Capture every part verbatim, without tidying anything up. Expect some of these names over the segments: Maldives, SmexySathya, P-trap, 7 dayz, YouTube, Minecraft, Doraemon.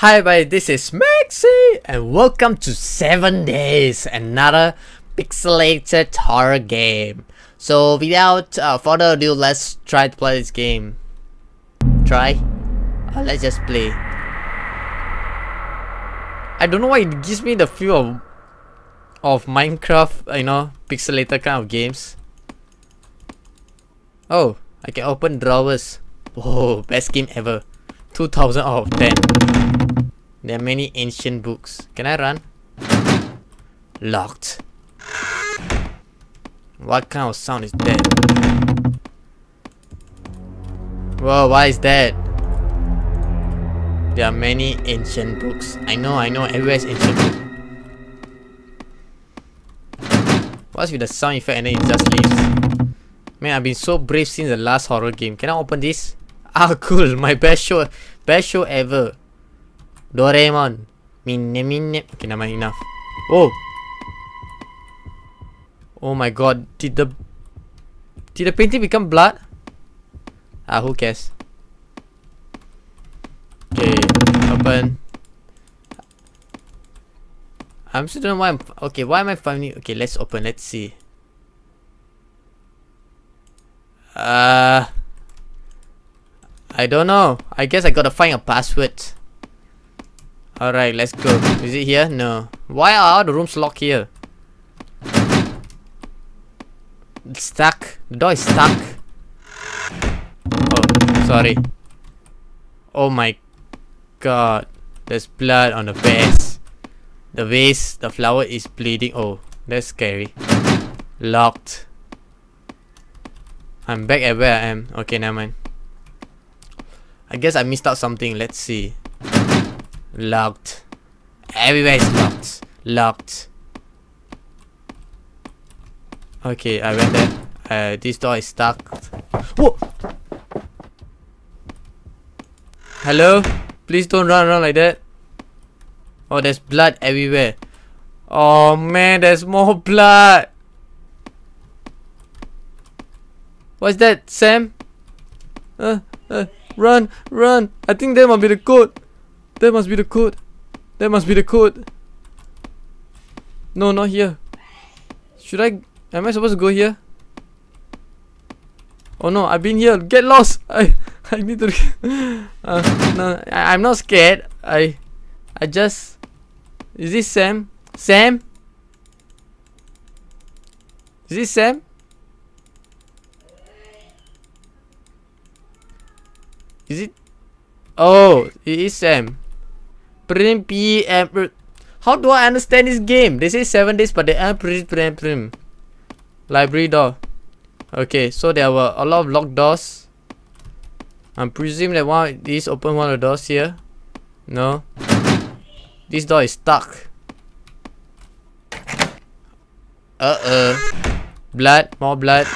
Hi everybody, this is Smexy and welcome to seven days, another pixelated horror game. So without uh, further ado, let's try to play this game. Try? Or let's just play. I don't know why it gives me the feel of, of Minecraft, you know, pixelated kind of games. Oh, I can open drawers. Whoa, best game ever. two thousand out of ten. There are many ancient books. Can I run? Locked. What kind of sound is that? Whoa, why is that? There are many ancient books. I know, I know, everywhere's ancient book. What's with the sound effect and then it just leaves? Man, I've been so brave since the last horror game. Can I open this? Ah, cool, my best show, best show ever. Doraemon. Minne minne. Okay, never mind, enough. Oh! Oh my god, did the... Did the painting become blood? Ah, who cares? Okay, open. I'm still don't know why I'm... Okay, why am I finding... Okay, let's open, let's see. Uh... I don't know. I guess I gotta find a password. Alright, let's go. Is it here? No. Why are all the rooms locked here? It's stuck. The door is stuck. Oh, sorry. Oh my god. There's blood on the vase. The vase, the flower is bleeding. Oh, that's scary. Locked. I'm back at where I am. Okay, never mind. I guess I missed out something. Let's see. Locked. Everywhere is locked. Locked. Okay, I went there. Uh, this door is stuck. Whoa! Hello? Please don't run around like that. Oh, there's blood everywhere. Oh man, there's more blood. What's that, Sam? Uh, uh, run, run. I think that might be the code. That must be the code. That must be the code. No, not here. Should I... Am I supposed to go here? Oh no, I've been here. Get lost. I I need to... uh, no, I, I'm not scared. I... I just... Is this Sam? Sam? Is this Sam? Is it... Oh, it is Sam. Prim P M. How do I understand this game? They say seven days, but they are prim prim prim. Library door. Okay, so there were a lot of locked doors. I'm presuming that one of these open one of the doors here. No. This door is stuck. Uh uh. Blood, more blood.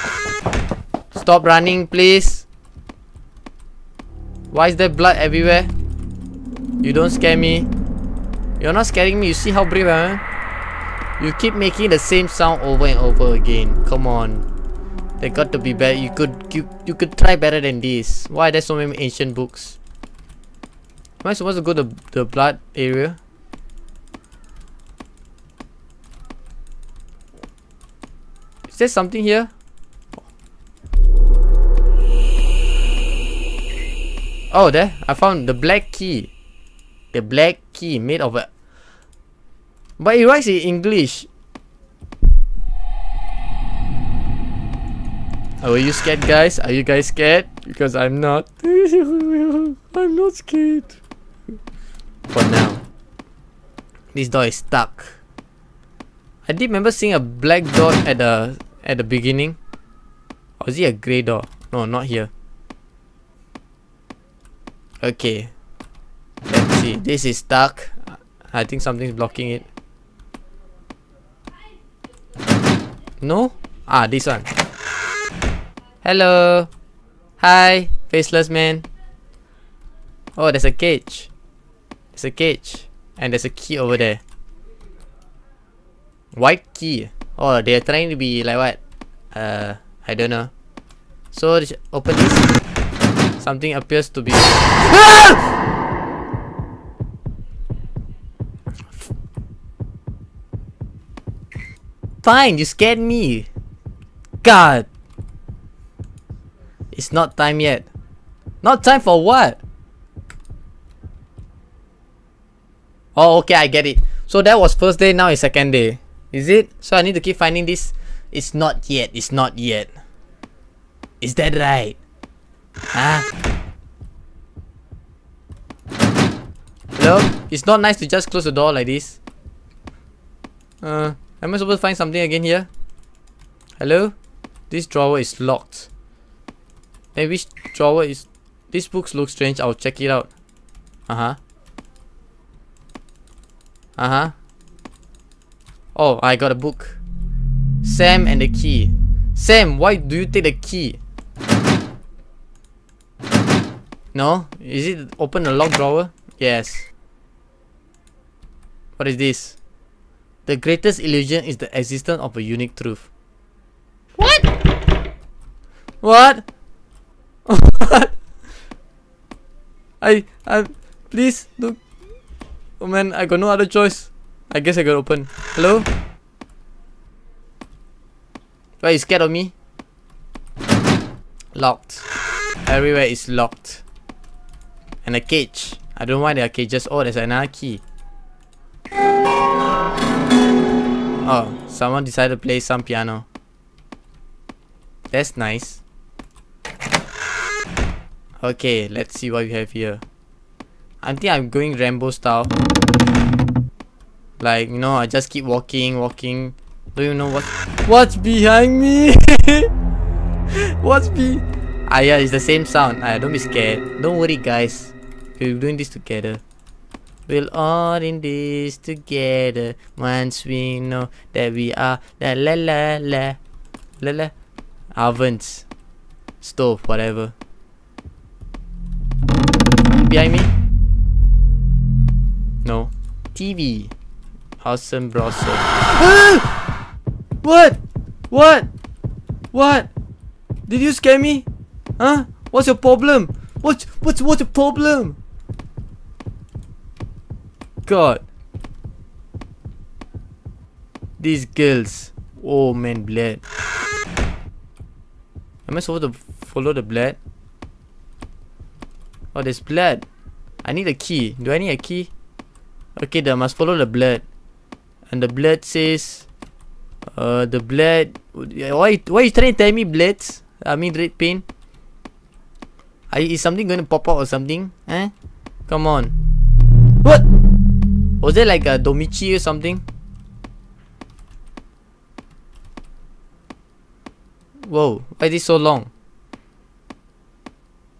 Stop running, please. Why is there blood everywhere? You don't scare me. You're not scaring me. You see how brave I am? You keep making the same sound over and over again. Come on. They got to be better. You could you, you could try better than this. Why there's so many ancient books? Am I supposed to go to the blood area? Is there something here? Oh, there. I found the black key. The black key made of a... But it writes in English. Are you scared, guys? Are you guys scared? Because I'm not. I'm not scared. For now. This door is stuck. I did remember seeing a black door at the at the beginning. Or is it a grey door? No, not here. Okay. Let's see. This is stuck. I think something's blocking it. No? Ah, this one. Hello. Hi, faceless man. Oh, there's a cage. There's a cage. And there's a key over there. White key. Oh, they're trying to be like what? Uh, I don't know. So, open this. Something appears to be... Ah! Fine, you scared me. God. It's not time yet. Not time for what? Oh, okay, I get it. So that was first day, now it's second day. Is it? So I need to keep finding this. It's not yet, it's not yet. Is that right? Huh? Hello? It's not nice to just close the door like this. Uh, am I supposed to find something again here? Hello? This drawer is locked. Then which drawer is... These books look strange, I'll check it out. Uh-huh. Uh-huh. Oh, I got a book. Sam and the key. Sam, why do you take the key? No? Is it open the locked drawer? Yes. What is this? The greatest illusion is the existence of a unique truth. What? What? What? I... I... Please, look. Oh man, I got no other choice. I guess I gotta open. Hello? Why are you scared of me? Locked. Everywhere is locked. And a cage. I don't know why there are cages. Oh, there's another key. Oh, someone decided to play some piano. That's nice. Okay, let's see what we have here. I think I'm going Rambo style. Like, you know, I just keep walking, walking. Don't even know what. What's behind me? What's be? Ah, yeah, it's the same sound. Ah, don't be scared. Don't worry, guys. We're doing this together. We're all in this together. Once we know that we are la la la la la la. Ovens, stove, whatever. Behind me? No. T V. Awesome browser. Ah! What? What? What? Did you scare me? Huh? What's your problem? What's what's what's your problem? God. These girls. Oh man, blood. Am I supposed to follow the blood? Oh, there's blood. I need a key. Do I need a key? Okay, then I must follow the blood. And the blood says... Uh, the blood... Why, why are you trying to tell me bloods? I mean red paint? I, is something going to pop out or something? Eh? Come on. What? Was there like a Domichi or something? Whoa, why is this so long?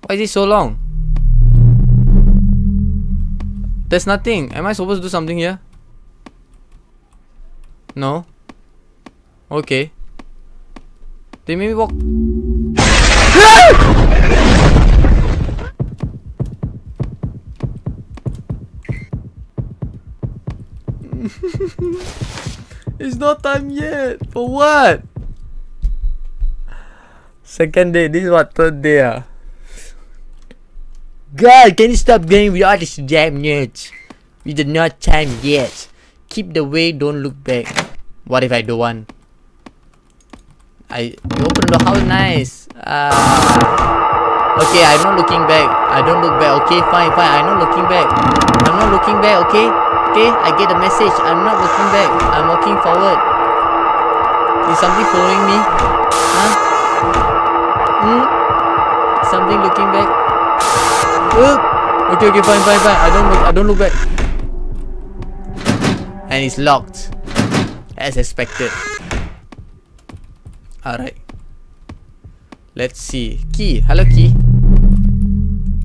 Why is this so long? There's nothing. Am I supposed to do something here? No. Okay. They made me walk. It's not time yet. For what? Second day. This is what third day. Ah. God, can you stop going? We are just damn nerds. We did not time yet. Keep the way, don't look back. What if I don't want? I open the door, how nice. Uh, okay, I'm not looking back. I don't look back. Okay, fine, fine. I'm not looking back. I'm not looking back, okay? Okay, I get the message. I'm not looking back. I'm walking forward. Is something following me? Huh? Hmm? Something looking back? Okay, okay, fine, fine, fine. I don't look, I don't look back. And it's locked. As expected. Alright. Let's see. Key. Hello, key.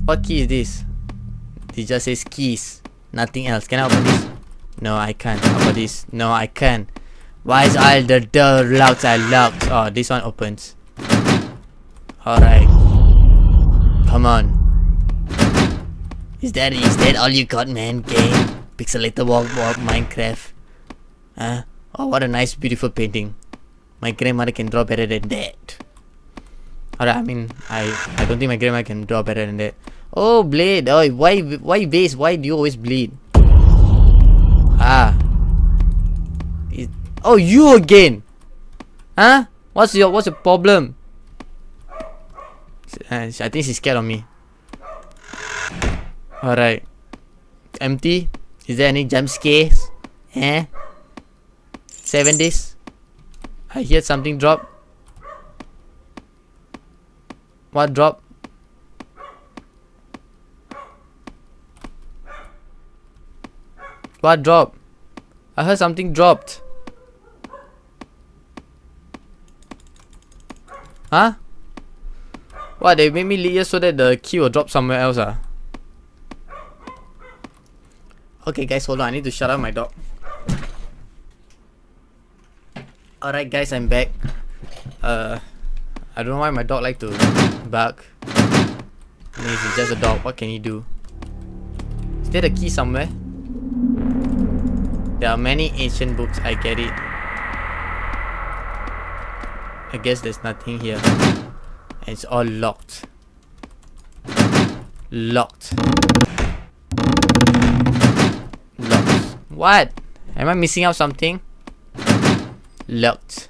What key is this? It just says keys. Nothing else. Can I open this? No, I can't. How about this? No, I can't. Why is all the door locked? I locked. Oh, this one opens. Alright. Come on. Is that, is that all you got, man? Game, pixelator, walk, walk, Minecraft. Huh? Oh, what a nice, beautiful painting. My grandmother can draw better than that. Alright, I mean, I, I don't think my grandmother can draw better than that. Oh, blade. Oh, why, why base? Why do you always bleed? Ah. It, oh, you again. Huh? What's your what's your problem? I think she's scared of me. Alright. Empty? Is there any jump scares? Eh? Seven days? I hear something drop. What drop? What drop? I heard something dropped. Huh? What, they made me leave here so that the key will drop somewhere else, ah? Okay guys, hold on, I need to shut up my dog. Alright guys, I'm back. Uh, I don't know why my dog like to bark. Maybe it's just a dog, what can he do? Is there a key somewhere? There are many ancient books, I get it. I guess there's nothing here. And it's all locked. Locked. Locked. What? Am I missing out something? Locked.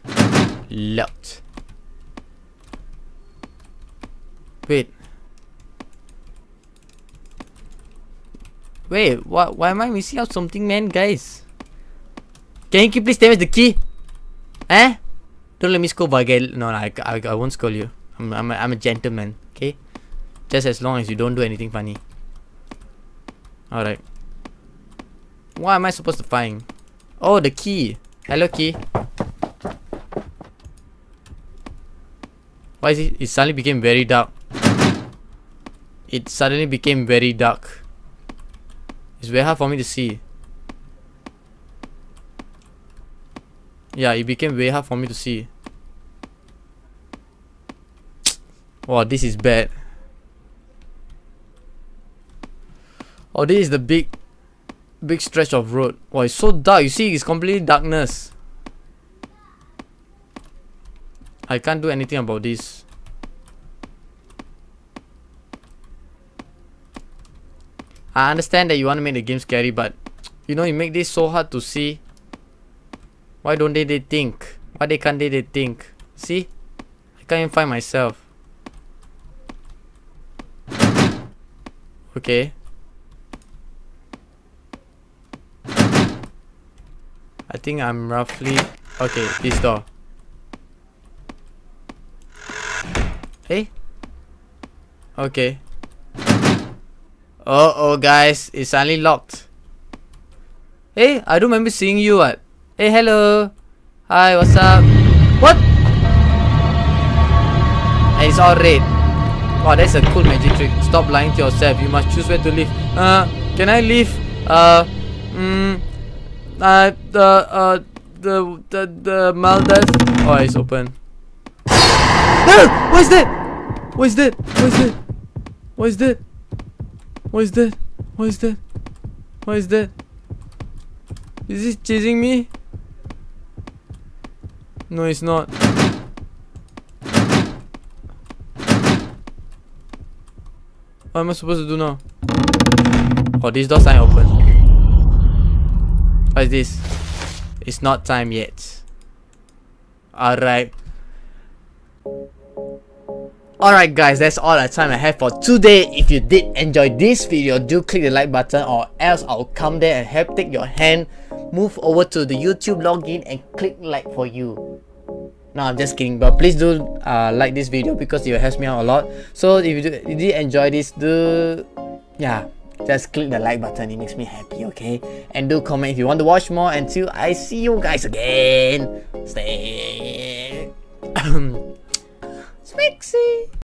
Locked. Wait. Wait, what? Why am I missing out something, man, guys? Can you please damage the key? Eh? Don't let me scold vulgar. No, no I, I, I won't scold you. I'm, I'm, a, I'm a gentleman, okay? Just as long as you don't do anything funny. Alright. What am I supposed to find? Oh, the key. Hello, key. Why is it? It suddenly became very dark. It suddenly became very dark. It's very hard for me to see. Yeah, it became way hard for me to see. Wow, this is bad. Oh, this is the big, big stretch of road. Wow, it's so dark. You see, it's completely darkness. I can't do anything about this. I understand that you want to make the game scary, but you know, you make this so hard to see. Why don't they, they think? Why they can't they, they think? See? I can't even find myself. Okay. I think I'm roughly... Okay, this door. Hey? Okay. Uh-oh, guys. It's suddenly locked. Hey, I don't remember seeing you, what? Hey, hello. Hi, what's up? What? And it's all red. Wow, that's a cool magic trick. Stop lying to yourself. You must choose where to live. Uh, can I live? Uh, mm, uh, the, uh, the, the, the Maldives. Oh, it's open. Ah! What is that? What is that? What is that? What is that? What is that? What is that? What is that? Is this chasing me? No, it's not. What am I supposed to do now? Oh, this door sign open. What is this? It's not time yet. Alright. Alright guys, that's all the time I have for today. If you did enjoy this video, do click the like button or else I'll come there and help take your hand. Move over to the YouTube login and click like for you. No, I'm just kidding, but please do uh, like this video because it helps me out a lot. So if you, do, if you did enjoy this, do yeah, just click the like button. It makes me happy, okay? And do comment if you want to watch more. Until I see you guys again, stay Smexy.